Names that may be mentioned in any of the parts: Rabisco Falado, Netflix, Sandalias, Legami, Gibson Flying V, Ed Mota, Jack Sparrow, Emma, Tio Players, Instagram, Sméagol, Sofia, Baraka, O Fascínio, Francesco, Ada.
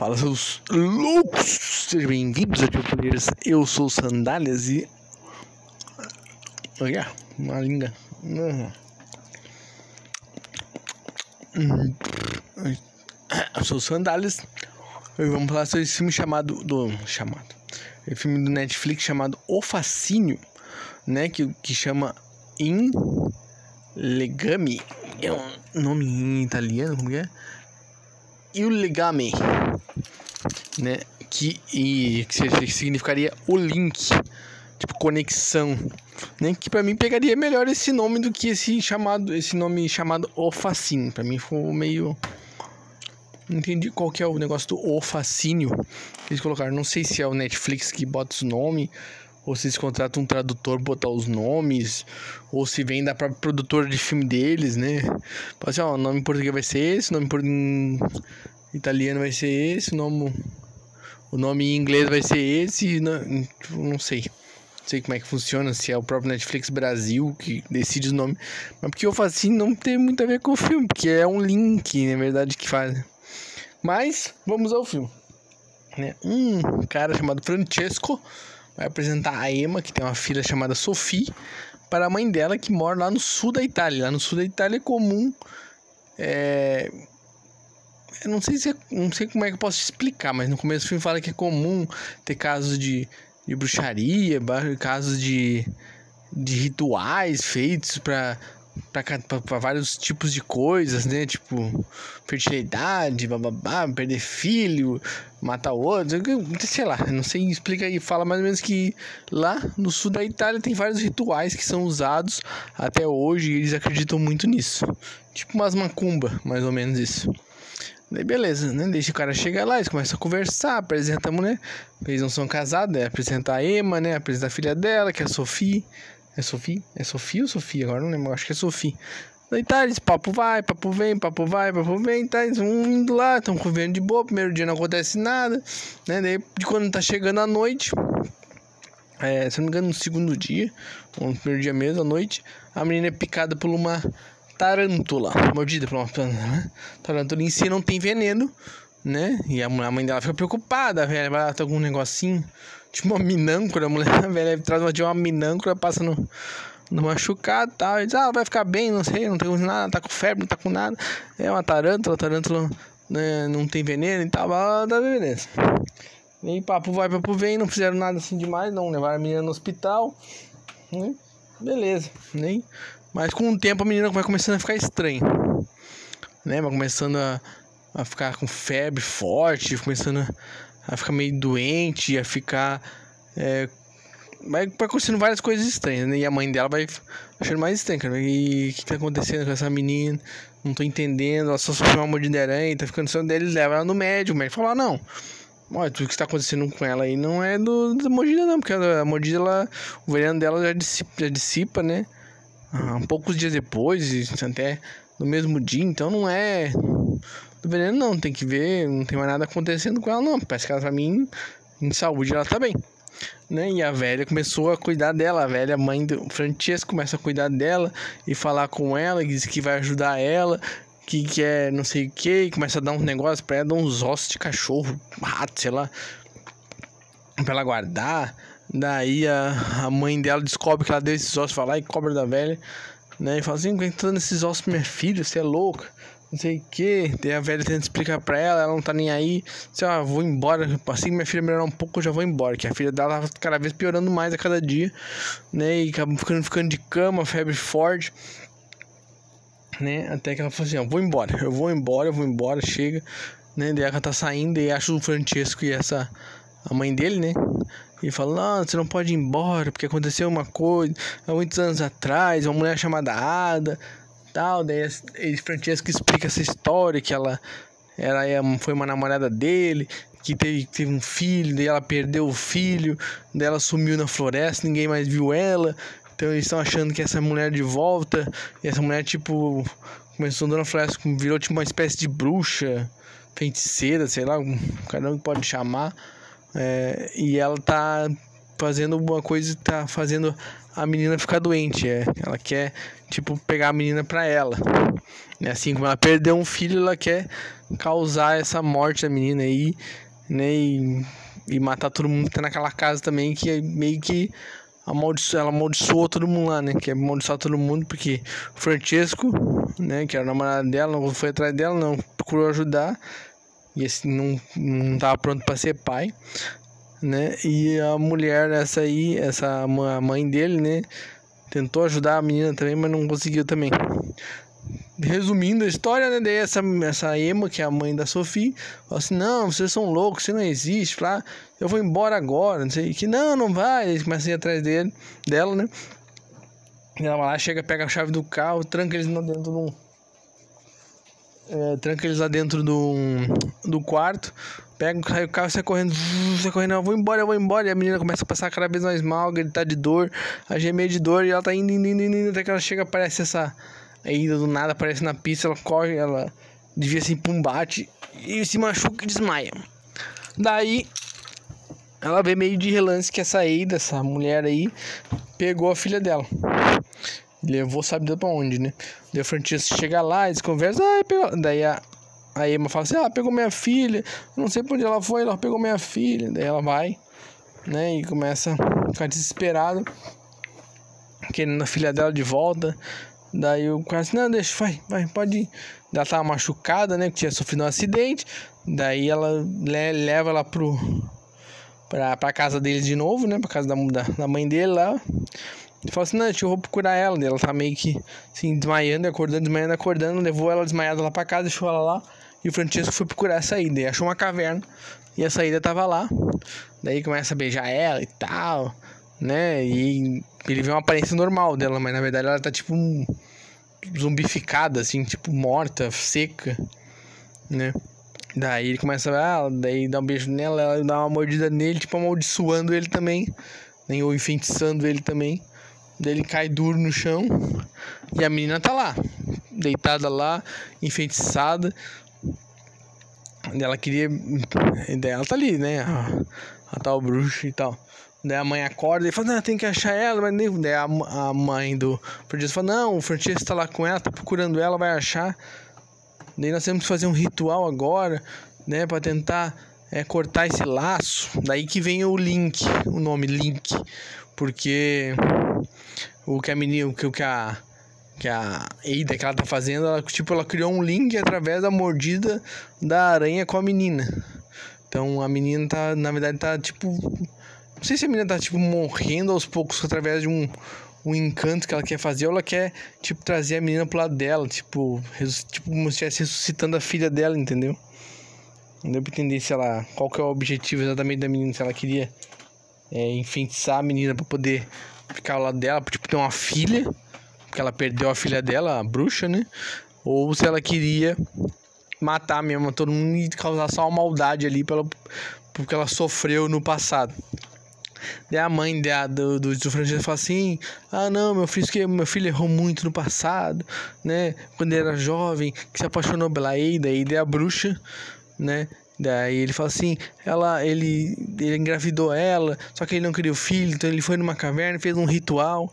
Fala, seus loucos! Sejam bem-vindos ao Tio Players. Eu sou o Sandalias e... Olha, uma linda. Eu sou o Sandalias e vamos falar sobre esse filme chamado... É um filme do Netflix chamado O Fascínio, né? Que chama em Legami. É um nome em italiano, como é? E o Legami, né, que significaria o link, tipo conexão, né, que pra mim pegaria melhor esse nome do que esse nome chamado O Fascínio. Pra mim ficou meio... Não entendi qual que é o negócio do O Fascínio que eles colocaram. Não sei se é o Netflix que bota os nomes, ou se eles contratam um tradutor botar os nomes, ou se vem da própria produtora de filme deles, né? Fala assim, ó, o nome em português vai ser esse, o nome em italiano vai ser esse, o nome em inglês vai ser esse, não sei. Não sei como é que funciona, se é o próprio Netflix Brasil que decide o nome. Mas porque eu faço assim, não tem muito a ver com o filme, porque é um link, na verdade, que faz. Mas, vamos ao filme. Um cara chamado Francesco vai apresentar a Emma, que tem uma filha chamada Sofia, para a mãe dela, que mora lá no sul da Itália. Lá no sul da Itália é comum... Não sei como é que eu posso explicar, mas no começo do filme fala que é comum ter casos de bruxaria, casos de rituais feitos para vários tipos de coisas, né? Tipo, fertilidade, bababá, perder filho, matar outro, sei lá, não sei, explica aí. Fala mais ou menos que lá no sul da Itália tem vários rituais que são usados até hoje e eles acreditam muito nisso. Tipo umas macumba, mais ou menos isso. Daí beleza, né? Deixa o cara chegar lá, eles começam a conversar, apresenta a mulher, eles não são casados, né? Apresenta a Emma, né? Apresenta a filha dela, que é a Sofia. É Sofia? Agora não lembro, acho que é Sofia. Daí tá, eles papo vai, tá, eles vão indo lá, estão convivendo de boa, primeiro dia não acontece nada, né? Daí de quando tá chegando a noite, se não me engano no segundo dia, ou no primeiro dia mesmo, à noite, a menina é picada por uma tarântula, mordida por uma tarântula, em si não tem veneno, né? E a mãe dela fica preocupada, velho, vai lá, tá algum negocinho... Tipo uma minâncora, a mulher velha traz uma minâncora, passa no machucado e tal. E diz, vai ficar bem, não sei, não tem nada, tá com febre, não tá com nada. É uma tarântula, né, não tem veneno e tal, tá beleza. E aí, papo vai, não fizeram nada assim demais, não levaram a menina no hospital, né? Beleza, né? Mas com o tempo a menina vai começando a ficar estranha, né? Vai começando a ficar com febre forte, começando a ficar meio doente, a ficar... Vai acontecendo várias coisas estranhas, né? E a mãe dela vai achando mais estranha, cara. E o que tá acontecendo com essa menina? Não tô entendendo, ela só sofreu uma mordida de aranha, tá ficando só dele, leva ela no médico. O médico fala, não, olha, tudo que tá acontecendo com ela aí não é da mordida não, porque a mordida, o veneno dela já dissipa, né? Poucos dias depois, até no mesmo dia, então não é... do veneno não, tem que ver, não tem mais nada acontecendo com ela não, parece que ela pra mim em saúde ela tá bem, né? E a velha começou a cuidar dela, a velha mãe do Francesco começa a cuidar dela e falar com ela, diz que vai ajudar ela, que quer não sei o que, começa a dar uns negócios pra ela, dar uns ossos de cachorro, rato, sei lá, pra ela guardar. Daí a mãe dela descobre que ela deu esses ossos, vai lá e cobra da velha, né? E fala assim, quem tá dando esses ossos pra minha filha, você é louca, não sei o que. Tem a velha tentando explicar pra ela, ela não tá nem aí. Sei lá, vou embora, assim que minha filha melhorar um pouco eu já vou embora. Que a filha dela tá cada vez piorando mais a cada dia, né? E acaba ficando de cama, febre forte, né? Até que ela fala assim, ó, vou embora, chega, né? Daí ela tá saindo e acha o Francesco e a mãe dele, né? E fala, não, você não pode ir embora, porque aconteceu uma coisa há muitos anos atrás, uma mulher chamada Ada... Tal, daí Francesco explica essa história, que ela foi uma namorada dele, que teve um filho, daí ela perdeu o filho, daí ela sumiu na floresta, ninguém mais viu ela, então eles estão achando que essa mulher de volta, e essa mulher tipo começou andando na floresta, virou tipo uma espécie de bruxa, feiticeira, sei lá, cada um pode chamar, e ela tá fazendo alguma coisa, tá fazendo a menina ficar doente, ela quer tipo pegar a menina pra ela, né? Assim como ela perdeu um filho, ela quer causar essa morte da menina aí, né? E matar todo mundo que tá naquela casa também, que é meio que ela amaldiçoou todo mundo lá, né? Que é amaldiçoar todo mundo, porque o Francesco, né, que era o namorado dela, não foi atrás dela, não procurou ajudar, e assim, não tava pronto pra ser pai, né? E a mulher, essa aí, a mãe dele, né, tentou ajudar a menina também, mas não conseguiu também. Resumindo a história, né, daí essa Emma, que é a mãe da Sofia, falou assim: não, vocês são loucos, você não existe, fala, eu vou embora agora, não sei, que não vai, eles começam a ir atrás dela, né, ela vai lá, chega, pega a chave do carro, tranca eles lá dentro do quarto, pega o carro, sai correndo, eu vou embora, e a menina começa a passar cada vez mais mal, gritar de dor, a gemer de dor, e ela tá indo, até que ela chega, aparece essa Eida do nada, aparece na pista, ela corre, ela devia assim pra um bate e se machuca e desmaia. Daí ela vê meio de relance que essa Eida, essa mulher aí, pegou a filha dela. Levou, sabe pra onde, né? Daí o Francesco chega lá, eles conversam, daí a Emma fala assim: ah, pegou minha filha, não sei pra onde ela foi, ela pegou minha filha. Daí ela vai, né, e começa a ficar desesperada, querendo a filha dela de volta. Daí o cara disse: não, deixa, vai, pode ir. Ela tava machucada, né, que tinha sofrido um acidente. Daí ela leva ela pra casa deles de novo, né, pra casa da mãe dele lá. E fala assim: não, eu vou procurar ela. Daí ela tá meio que assim, desmaiando, acordando. Levou ela desmaiada lá pra casa, deixou ela lá. E o Francesco foi procurar a saída. E achou uma caverna. E a saída tava lá. Daí começa a beijar ela e tal, né, e ele vê uma aparência normal dela, mas na verdade ela tá tipo zumbificada, assim, tipo morta, seca, né. Daí ele começa a daí dá um beijo nela, ela dá uma mordida nele, tipo amaldiçoando ele também, né, ou enfeitiçando ele também. Daí ele cai duro no chão e a menina tá lá, deitada lá, enfeitiçada. Ela queria... Daí ela tá ali, né, a tal bruxa e tal. Daí a mãe acorda e fala: não, tem que achar ela, mas nem... Daí a mãe do Francesco fala: não, o Francesco tá lá com ela, tá procurando ela, vai achar. Daí nós temos que fazer um ritual agora, né, pra tentar cortar esse laço. Daí que vem o Link, o nome Link, porque o que a menina, que a Eida que ela tá fazendo, ela criou um link através da mordida da aranha com a menina. Então a menina tá, na verdade, tá tipo... Não sei se a menina tá, tipo, morrendo aos poucos através de um encanto que ela quer fazer, ou ela quer, tipo, trazer a menina pro lado dela, tipo como se estivesse ressuscitando a filha dela, entendeu? Não deu pra entender se ela... Qual que é o objetivo exatamente da menina, se ela queria enfeitiçar a menina pra poder ficar ao lado dela, pra, tipo, ter uma filha, porque ela perdeu a filha dela, a bruxa, né? Ou se ela queria matar mesmo todo mundo e causar só uma maldade ali porque ela sofreu no passado. Daí a mãe do Francesco fala assim: ah, não, meu filho errou muito no passado, né, quando ele era jovem, que se apaixonou pela Eida, é a bruxa, né. Daí ele fala assim: ele engravidou ela, só que ele não queria o filho, então ele foi numa caverna, fez um ritual,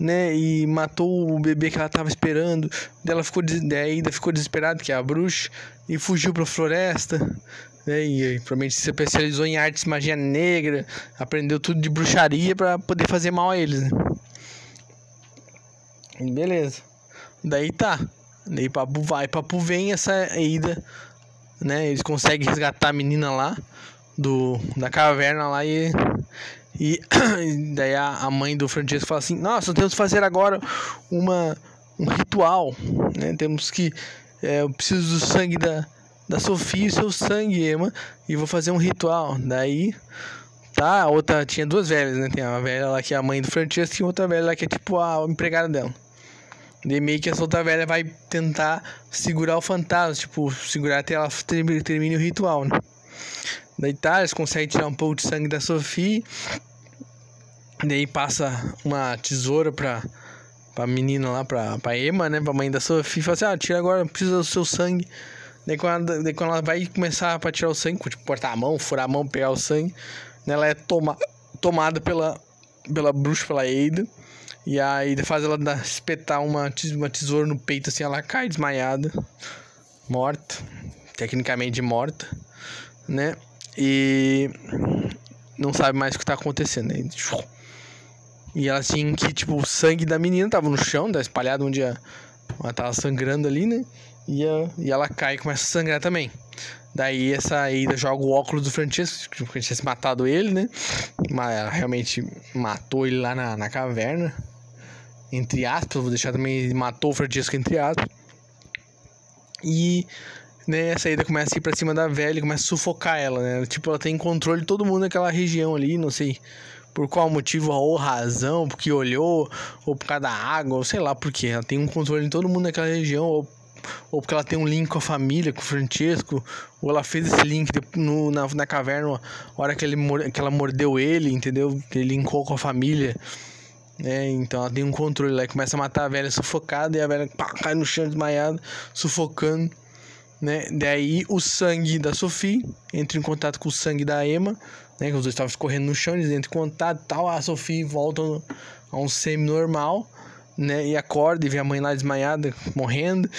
né, e matou o bebê que ela tava esperando. Daí a Eida ficou desesperada, que é a bruxa, e fugiu pra floresta, né, e provavelmente se especializou em artes, magia negra, aprendeu tudo de bruxaria pra poder fazer mal a eles, né. Beleza. Daí tá, daí papo vem, essa Eida, né, eles conseguem resgatar a menina lá da caverna lá, e daí a mãe do Francesco fala assim: nossa, temos que fazer agora um ritual, né, temos que... eu preciso do sangue da Sofia e seu sangue, Emma, e vou fazer um ritual. Daí tá, a outra... Tinha duas velhas, né, tem uma velha lá que é a mãe do Francesco e outra velha lá que é tipo a empregada dela. Daí meio que essa outra velha vai tentar segurar o fantasma, tipo, segurar até ela termine o ritual, né. Daí tá, eles conseguem tirar um pouco de sangue da Sofia. Daí passa uma tesoura pra menina lá, pra Emma, né, pra mãe da Sofia. Fala assim: ah, tira agora, precisa do seu sangue. Daí quando ela vai começar pra tirar o sangue, tipo, cortar a mão, furar a mão, pegar o sangue, né, ela é tomada pela bruxa, pela Eida. E a Eida faz ela espetar uma tesoura no peito, assim, ela cai desmaiada, morta. tecnicamente morta, né? E não sabe mais o que tá acontecendo. E ela assim que, tipo, o sangue da menina tava no chão, tá espalhado onde ela tava sangrando ali, né? E ela cai e começa a sangrar também. Daí essa Eida joga o óculos do Francesco, porque a gente tinha matado ele, né? Mas ela realmente matou ele lá na caverna, entre aspas, vou deixar também, matou o Francesco entre aspas. E, né, essa Eida começa a ir pra cima da velha e começa a sufocar ela, né? Tipo, ela tem controle de todo mundo naquela região ali, não sei por qual motivo ou razão, porque olhou, ou por causa da água, ou sei lá por quê. Ela tem um controle de todo mundo naquela região, ou porque ela tem um link com a família, com o Francesco, ou ela fez esse link na caverna na hora que ela mordeu ele, entendeu? Ele linkou com a família, né? Então ela tem um controle lá e começa a matar a velha sufocada, e a velha pá, cai no chão desmaiada, sufocando, né? Daí o sangue da Sofia entra em contato com o sangue da Emma, né? Que os dois estavam correndo no chão, eles entram em contato e tal, a Sofia volta a um semi-normal, né? E acorda e vê a mãe lá desmaiada, morrendo,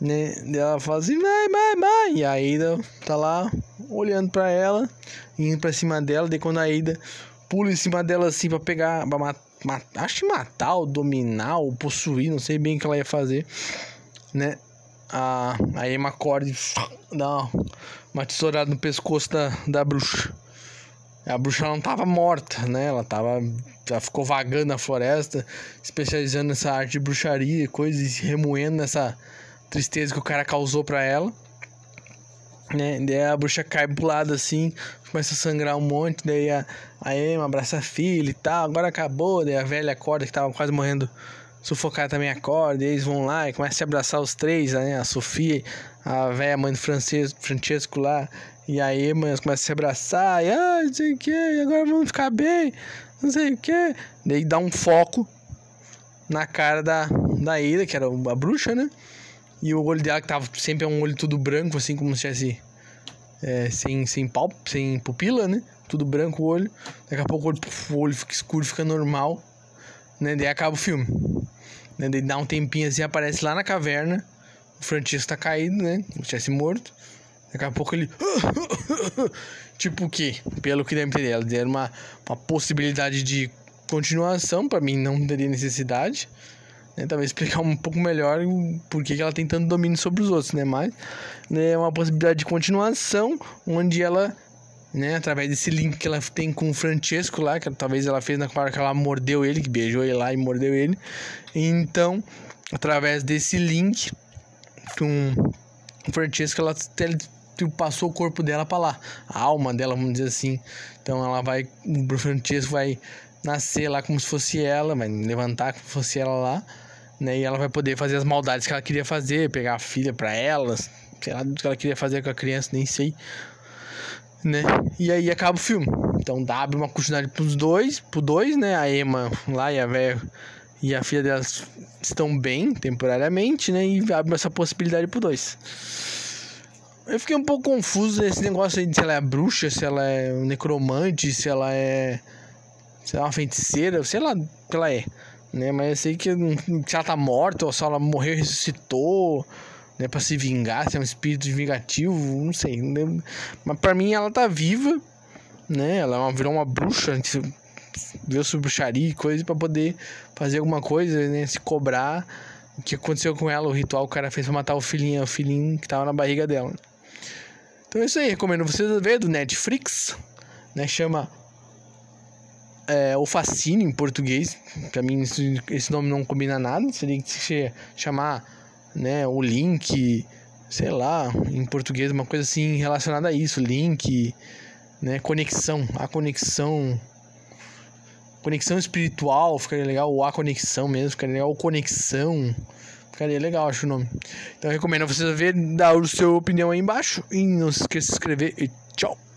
né? E ela fala assim, mãe, e a Eida tá lá olhando pra ela, indo pra cima dela. Daí quando a Eida pula em cima dela assim pra pegar, pra acho que matar, ou dominar, ou possuir, não sei bem o que ela ia fazer, né? A Emma acorda e dá uma tesourada no pescoço da bruxa. A bruxa não tava morta, né? Ela ficou vagando na floresta, especializando nessa arte de bruxaria e coisas, e se remoendo nessa tristeza que o cara causou pra ela, né? Daí a bruxa cai pro lado assim, começa a sangrar um monte. Daí a Emma abraça a filha e tal, agora acabou. Daí a velha acorda, que tava quase morrendo sufocada, também acorda. Daí eles vão lá e começam a se abraçar os três, né? A Sofia, a velha mãe do Francesco lá, e a Emma começa a se abraçar, e não sei o que, agora vamos ficar bem, não sei o que. Daí dá um foco na cara da Eida, que era a bruxa, né? E o olho dela, que tava sempre um olho tudo branco, assim, como se tivesse sem pupila, né? Tudo branco o olho. Daqui a pouco o olho fica escuro, fica normal, né? Daí acaba o filme, né? Daí dá um tempinho assim, aparece lá na caverna, o Francisco tá caído, né? Como se tivesse morto. Daqui a pouco ele... Tipo o quê? Pelo que dá pra entender, ela deram uma possibilidade de continuação. Pra mim não teria necessidade, né? Talvez explicar um pouco melhor por que ela tem tanto domínio sobre os outros, né? Mas é, né, uma possibilidade de continuação, onde ela, né, através desse link que ela tem com o Francesco lá, que talvez ela fez na hora que ela mordeu ele, que beijou ele lá e mordeu ele. Então, através desse link com o Francesco, ela passou o corpo dela pra lá, a alma dela, vamos dizer assim. Então ela vai, o Francesco vai nascer lá como se fosse ela, vai levantar como se fosse ela lá, né? E ela vai poder fazer as maldades que ela queria fazer, pegar a filha pra ela, sei lá, do que ela queria fazer com a criança, nem sei, né? E aí acaba o filme. Então abre uma continuidade pro dois, né? A Emma lá e a velha e a filha delas estão bem temporariamente, né? E abre essa possibilidade pro 2. Eu fiquei um pouco confuso nesse negócio aí de se ela é bruxa, se ela é um necromante, se ela é uma feiticeira, sei lá o que ela é, né? Mas eu sei que se ela tá morta, ou se ela morreu e ressuscitou, né, pra se vingar, se é um espírito vingativo, não sei, não lembro. Mas pra mim ela tá viva, né? Ela virou uma bruxa, a gente viu sobre bruxaria e coisa pra poder fazer alguma coisa, né? Se cobrar o que aconteceu com ela, o ritual que o cara fez pra matar o filhinho que tava na barriga dela. Então é isso aí, recomendo vocês a ver, do Netflix, né? Chama O Fascínio em português. Pra mim esse nome não combina nada, seria que se chamar, né, O Link, sei lá, em português, uma coisa assim relacionada a isso, link, né, conexão espiritual, ficaria legal, ou A Conexão mesmo, ficaria legal, ou Conexão, ficaria legal, acho o nome. Então eu recomendo vocês verem, dar a sua opinião aí embaixo, e não se esqueça de se inscrever, e tchau!